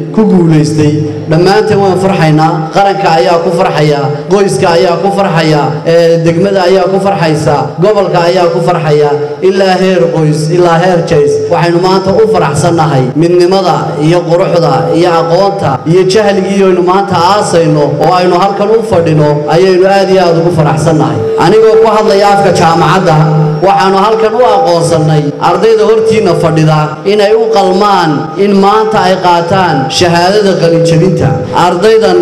ku guuleystay dhammaanteen waan farxaynaa qaranka ayaa ku farxaya qoyska ayaa ku farxaya degmada ayaa ku farxaysa gobolka ayaa ku farxaya ilaa heer qoys ilaa heer jays waxaanu maanta u faraxsanahay midnimada iyo quruxda iyo aqoonta iyo jahligii aynu maanta aasayno oo aynu halkan u fadhino ayaynu aad iyo aad ugu faraxsanahay anigoo ku hadlaya afka jaamacadda waxaanu halkan u aqoonsanay ardayda hortiina fadhida inay u qalmaan in maanta ay qaataan shahaadada qalinjabinta ardaydan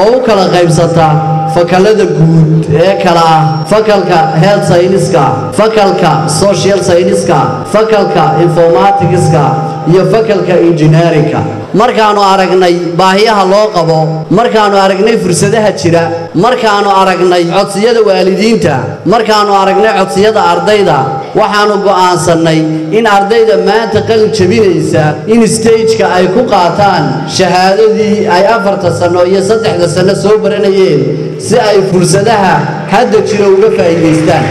oo kala qaybsata fakalada guud ee kala fakalka health science-ka fakalka social science-ka fakalka informatics-ka iyo fakalka engineering-ka markaanu aragnay baahiyaha loo qabo markaanu aragnay fursadaha jira markaanu aragnay codsiyada waalidiinta markaanu aragnay codsiyada ardayda waxaanu go'aansanay in ardayda maanta qalinjabinaysa in stage-ka ay ku qaataan shahaadadii ay 4 sano iyo 3 sano soo baranayeen si ay fursadaha hadda jira uga faa'iideystaan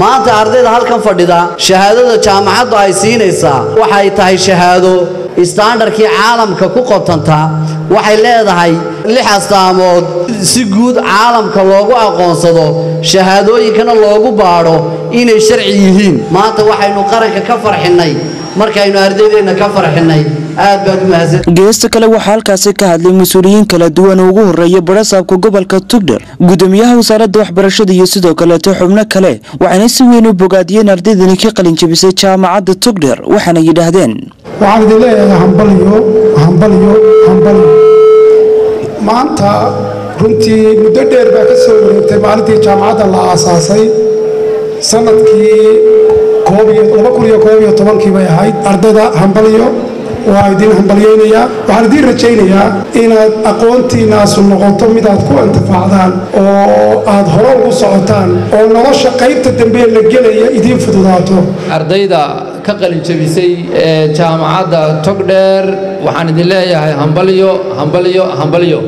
maanta ardayda halkan fadhida shahaadada jaamacaddu ay siinaysaa waxay tahay shahaado standardkii caalamka ku qotanta waxay leedahay 6 astaamood si guud caalamka loogu aqoonsado shahaadooyinkana loogu baaro inay sharci yihiin maanta waxaynu qaranka ka farxinay markaynu ardaydeena ka farxinay aad baad u mahadsan geesta kale waxa halkaas ka hadlay masuuliyiin kala duwan ugu horeeyay barasaabka gobolka Togdheer gudoomiyaha wasaaradda waxbarashada iyo sidoo kale xubno kale waxaan si weyn u bogaadiyeen ardaydan ka qalinjabisay jaamacadda Togdheer waxana yiraahdeen waxaan idin leeyahay hambaliyo maanta runtii muddo dheer baa ka soo wareegtay maalintii jaamacadda la aasaasay sanadkii 2019 bay ahayd ardayda hambaliyo وأيدين هم بليانيا وعندي رجينيا إن أقوانتي ناس النقطة مدات كون تفعلان أو أظهروا وصعتان أو نرش قيبت الدنبيل الجلية يدين في ضداته أرديدا كقلنجبيسي جامعة تقدر وحندي لا يا هم بليو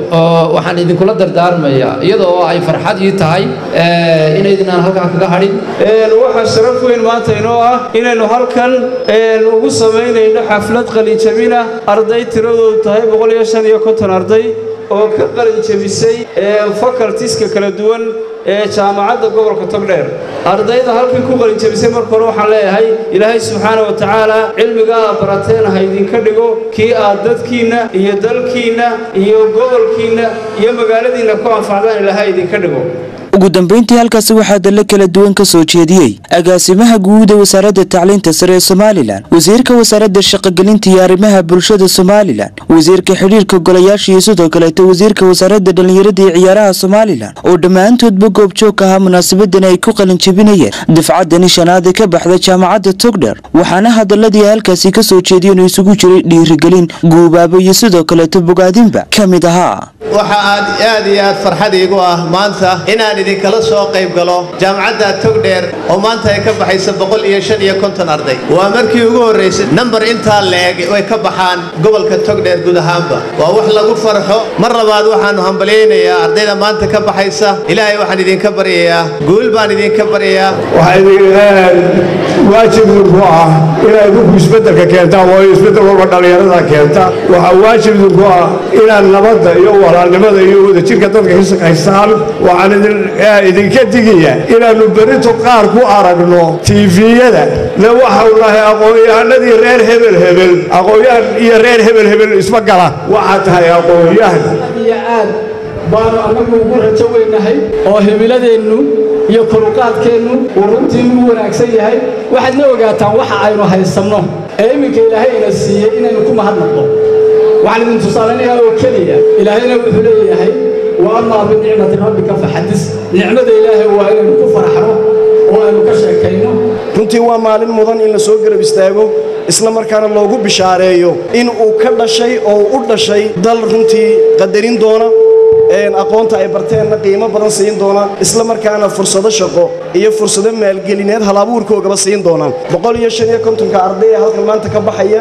وحندي كل دردار ميا يدوا أي فرحة يتعي إن إذا هلك كهارين الواحد شرفه إن ما تنوع إن الهلك الوصمين إن حفلة قلنج جميلة أرضي ترود تهيب غلية شنية كتر أرضي وكقلن جميسي فكر تيسك كلا دول جامعة جبر كتبلير أرضي ذا هلك كقلن جميسي مركروح عليه هاي إلهي سبحانه وتعالى علم جاء براتين هيدين كلجو كي أعدد كينا يدل كينا يجبر كينا يمجالدين كون فعلا إلهي دين كلجو ugu dambeyntii halkaas waxa dal kala duwan ka soo jeediyay agaasimaha guud ee wasaaradda tacliinta sare ee Somaliland wasiirka wasaaradda shaqooyinka iyo arrimaha bulshada Somaliland wasiirka xiriirka golayaasha iyo sidoo kale wasiirka wasaaradda dhalinyarada iyo ciyaaraha Somaliland oo dhamaantoodba goobjoog ka ahaa munaasabaddan ay ku qalinjabinayeen difcadani shanaad ee ka baxday jaamacadda Togdheer waxaana hadalladii halkaas ka soo jeediyay inuu isugu jiray dhiirigelin goobaabo iyo sidoo kale bogaadinba kamid ahaa waxa aad iyo aad farxad igu ah maanta inaan idin kala soo qayb galo jaamacadda Togdheer oo maanta ay ka baxayso 155 arday waa markii ugu horeysay number inta leeg way ka baxaan gobolka Togdheer guud ahaanba waa wax lagu farxo mar labaad waxaanu hambaleynayaa ardayda maanta ka baxaysa ilaahay waxaan idin ka bariyaa guul baan idin ka bariyaa waxa idin واجب نقوله إلى أن يسبتك كيرتا ويسبتك ورداليانا كيرتا وواجب نقوله إلى أن نبض يوه لنبض يوه تشيل كتر كيسك حساب وعن إذا كتجية إلى أن نبرد قاركو أرقنو تيفي هذا لو حوله أقوياء الذي رير هبل هبل أقوياء يرير هبل هبل اسمك لا وعتها يا أقوياء بارو أنكم قرر تقول نهي أو هبلدينو يفرقات كينو ورنتينو ونعكسيه هاي واحد نوجات واحد عينه هاي السمنه أيمي كلا هاي نسيه إنه نكون ما هنطلع وعلى من تصالنيها وكلية إلى هنا وثلية هاي وأما بنعمة ربك فحدث نعمة إلهي وإنه نكون فرحه وإنه كشر كينو كنت هو مال مظن إن سوقر بيستعجو إسلام مركان الله جو بشارعيو إن أكل شيء أو أرد شيء دل رنتي قدرين دونا إن أقونت عبرتنا قيمة برنسين دونا إسلام كان فرصة شقة هي فرصة مالجلينات هلابور كوجا برنسين دونا بقول يا شنيا كنتم كأرضية هالكمان تكبحية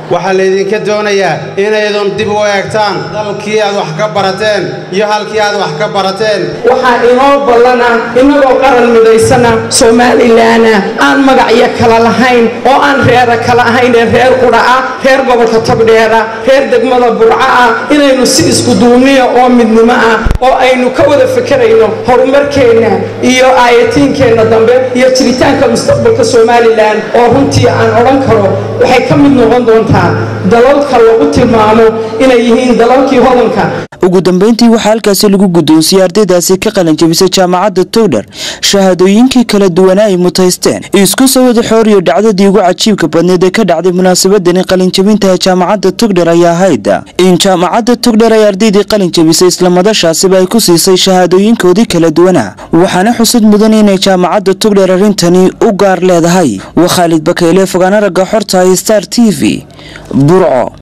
waxa leedinka doonayaa inay idin dib u eegtaan dalkii aad wax ka barateen iyo halkii aad wax ka barateen waxa inoo balana inagoo qaran midaysana Soomaaliland aan magacyo kala lahayn oo aan reer kala ahayn reer qura ah reer gobolka Tabdheer ah reer degmada Burca ah inaynu si isku duubniyo oo midnimo ah oo aynu ka wada fikirayno horumarkeena iyo ayatiinkeena dambe iyo jiritaanka mustaqbalka Soomaaliland oo runtii aan oran karo waxay ka mid noqon doontaa dalalka lagu tilmaamo inay yihiin dalalkii hodanka ugu dambeyntii waxa halkaas lagu gudoonsiiyay ardaydaasi ka qalinjabisay jaamacadda Towdheer shahaadooyinkii kala duwan ay mutaysteen isku soo wada xooriyo dhacdadii ugu cajiibka badneed ee ka dhacday munaasabadani qalinjabinta jaamacadda Towdheer ayaa ahayd in jaamacadda Towdheer ay ardaydii qalinjabisay isla madashaasi ay ku siisay shahaadooyinkoodii kala duwana waxaana xusid mudan in jaamacadda Towdheer arintani u gaar leedahay wa Khalid Bakeyle fogaana raga horta Star TV برعا